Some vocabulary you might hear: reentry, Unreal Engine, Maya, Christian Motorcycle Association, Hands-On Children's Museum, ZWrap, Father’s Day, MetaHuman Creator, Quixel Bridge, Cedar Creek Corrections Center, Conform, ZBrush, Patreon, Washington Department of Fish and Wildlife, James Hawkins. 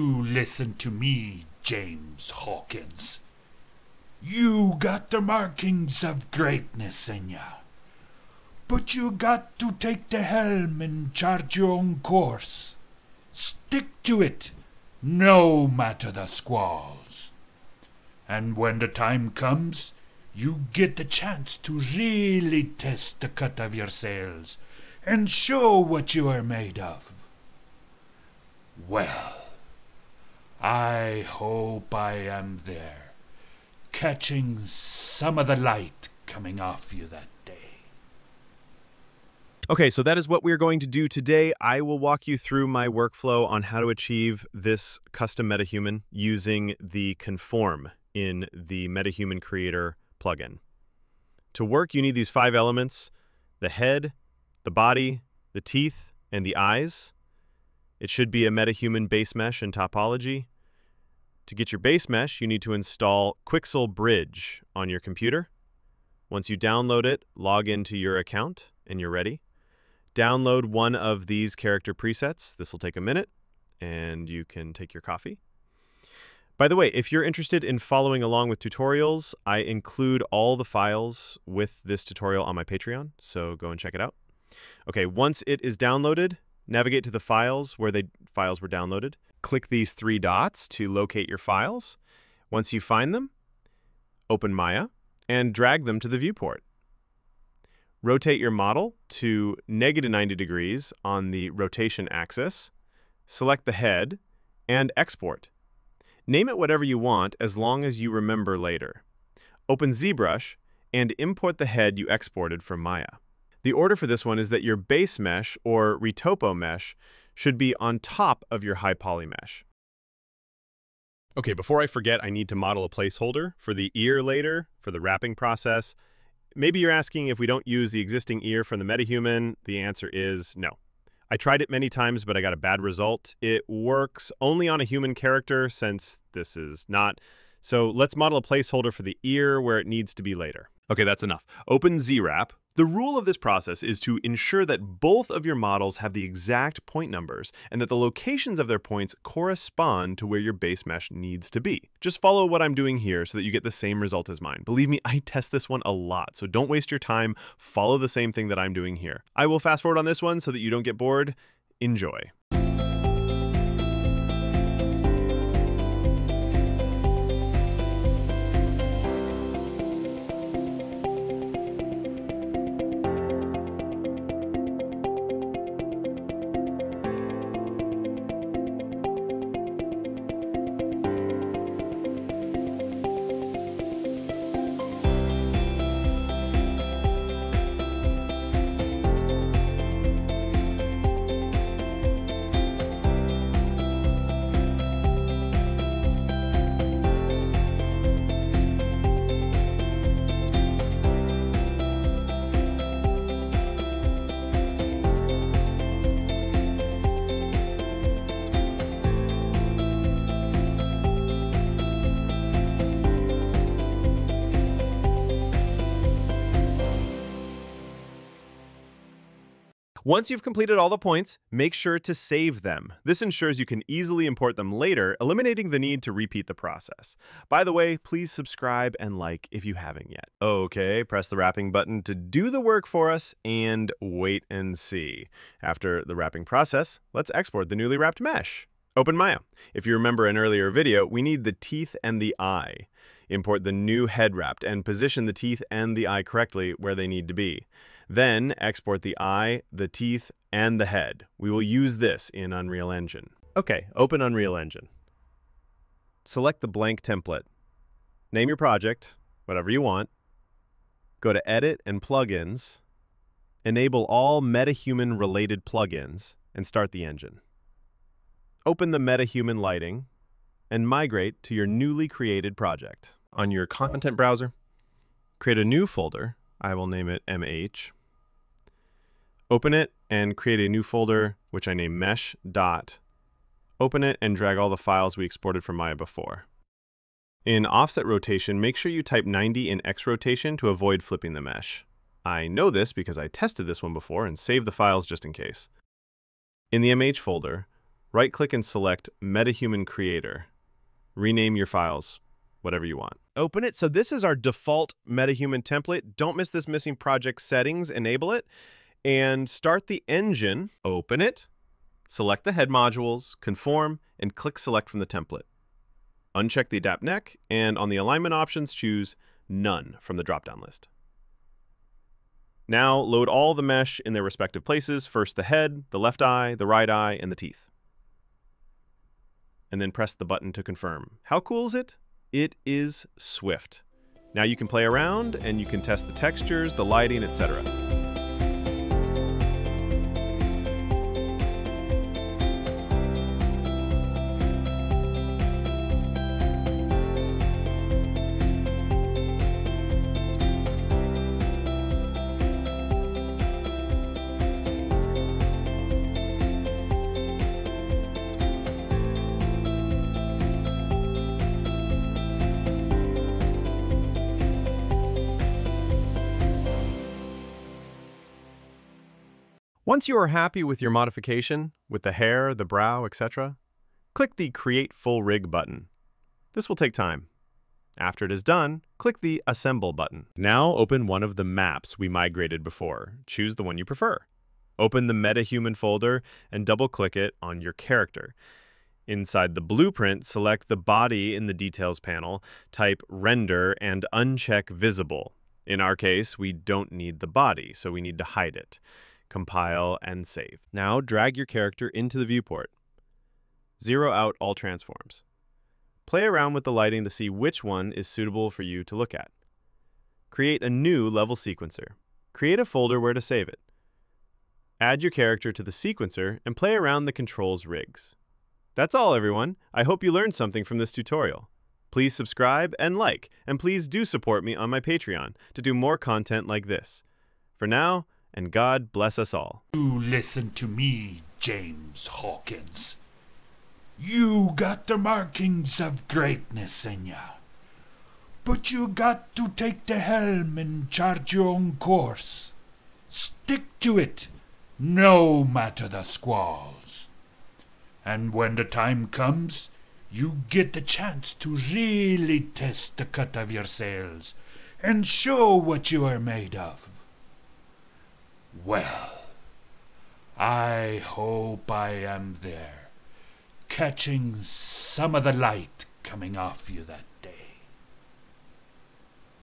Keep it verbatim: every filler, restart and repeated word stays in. You listen to me, James Hawkins. You got the markings of greatness in ya. But you got to take the helm and chart your own course. Stick to it, no matter the squalls. And when the time comes, you get the chance to really test the cut of your sails and show what you are made of. Well, I hope I am there, catching some of the light coming off you that day. Okay, so that is what we're going to do today. I will walk you through my workflow on how to achieve this custom MetaHuman using the Conform in the MetaHuman Creator plugin. To work, you need these five elements: the head, the body, the teeth, and the eyes. It should be a MetaHuman base mesh and topology. To get your base mesh, you need to install Quixel Bridge on your computer. Once you download it, log into your account and you're ready. Download one of these character presets. This will take a minute, and you can take your coffee. By the way, if you're interested in following along with tutorials, I include all the files with this tutorial on my Patreon, so go and check it out. Okay, once it is downloaded, navigate to the files where the files were downloaded. Click these three dots to locate your files. Once you find them, open Maya and drag them to the viewport. Rotate your model to negative ninety degrees on the rotation axis. Select the head and export. Name it whatever you want as long as you remember later. Open ZBrush and import the head you exported from Maya. The order for this one is that your base mesh or retopo mesh should be on top of your high poly mesh. Okay, before I forget, I need to model a placeholder for the ear later for the wrapping process. Maybe you're asking if we don't use the existing ear from the MetaHuman. The answer is no. I tried it many times, but I got a bad result. It works only on a human character, since this is not. So let's model a placeholder for the ear where it needs to be later. Okay, that's enough. Open ZWrap. The rule of this process is to ensure that both of your models have the exact point numbers and that the locations of their points correspond to where your base mesh needs to be. Just follow what I'm doing here so that you get the same result as mine. Believe me, I test this one a lot, so don't waste your time. Follow the same thing that I'm doing here. I will fast forward on this one so that you don't get bored. Enjoy. Once you've completed all the points, make sure to save them. This ensures you can easily import them later, eliminating the need to repeat the process. By the way, please subscribe and like if you haven't yet. Okay, press the wrapping button to do the work for us and wait and see. After the wrapping process, let's export the newly wrapped mesh. Open Maya. If you remember an earlier video, we need the teeth and the eye. Import the new head wrapped and position the teeth and the eye correctly where they need to be. Then export the eye, the teeth, and the head. We will use this in Unreal Engine. Okay, open Unreal Engine. Select the blank template. Name your project, whatever you want. Go to Edit and Plugins. Enable all MetaHuman-related plugins and start the engine. Open the MetaHuman lighting and migrate to your newly created project. On your content browser, create a new folder. I will name it M H. Open it and create a new folder, which I name mesh dot. Open it and drag all the files we exported from Maya before. In offset rotation, make sure you type ninety in X rotation to avoid flipping the mesh. I know this because I tested this one before and saved the files just in case. In the M H folder, right-click and select MetaHuman Creator. Rename your files, whatever you want. Open it. So this is our default MetaHuman template. Don't miss this missing project settings. Enable it. And start the engine. Open it. Select the head modules, conform, and click select from the template. Uncheck the adapt neck, and on the alignment options, choose none from the drop-down list. Now load all the mesh in their respective places. First the head, the left eye, the right eye, and the teeth. And then press the button to confirm. How cool is it? It is Swift. Now you can play around and you can test the textures, the lighting, et cetera. Once you are happy with your modification, with the hair, the brow, et cetera, click the Create Full Rig button. This will take time. After it is done, click the Assemble button. Now open one of the maps we migrated before. Choose the one you prefer. Open the MetaHuman folder and double-click it on your character. Inside the blueprint, select the body in the Details panel, type Render, and uncheck Visible. In our case, we don't need the body, so we need to hide it. Compile and save. Now drag your character into the viewport. Zero out all transforms. Play around with the lighting to see which one is suitable for you to look at. Create a new level sequencer. Create a folder where to save it. Add your character to the sequencer and play around the controls rigs. That's all, everyone. I hope you learned something from this tutorial. Please subscribe and like, and please do support me on my Patreon to do more content like this. For now, and God bless us all. You listen to me, James Hawkins. You got the markings of greatness in you. But you got to take the helm and chart your own course. Stick to it, no matter the squalls. And when the time comes, you get the chance to really test the cut of your sails and show what you are made of. Well, I hope I am there, catching some of the light coming off you that